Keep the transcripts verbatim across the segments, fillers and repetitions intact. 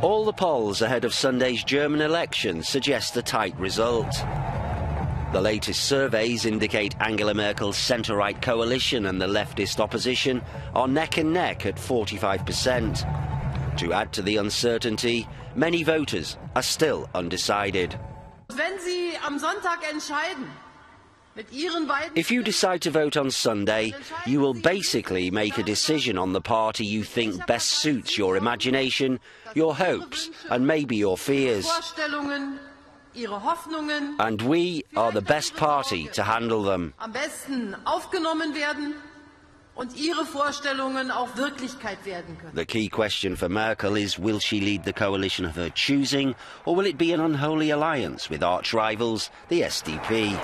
All the polls ahead of Sunday's German election suggest a tight result. The latest surveys indicate Angela Merkel's centre-right coalition and the leftist opposition are neck and neck at forty-five percent. To add to the uncertainty, many voters are still undecided. If you decide to vote on Sunday, you will basically make a decision on the party you think best suits your imagination, your hopes, and maybe your fears. And we are the best party to handle them. The key question for Merkel is, will she lead the coalition of her choosing, or will it be an unholy alliance with arch-rivals, the S D P?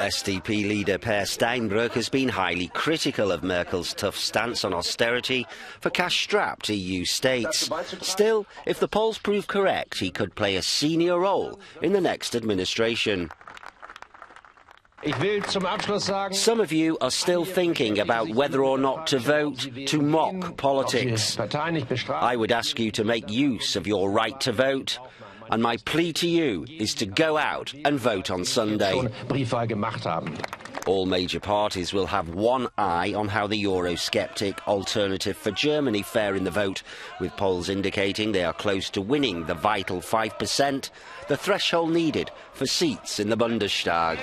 S D P leader Peer Steinbrück has been highly critical of Merkel's tough stance on austerity for cash-strapped E U states. Still, if the polls prove correct, he could play a senior role in the next administration. Some of you are still thinking about whether or not to vote to mock politics. I would ask you to make use of your right to vote, and my plea to you is to go out and vote on Sunday. All major parties will have one eye on how the Eurosceptic Alternative for Germany fare in the vote, with polls indicating they are close to winning the vital five percent, the threshold needed for seats in the Bundestag.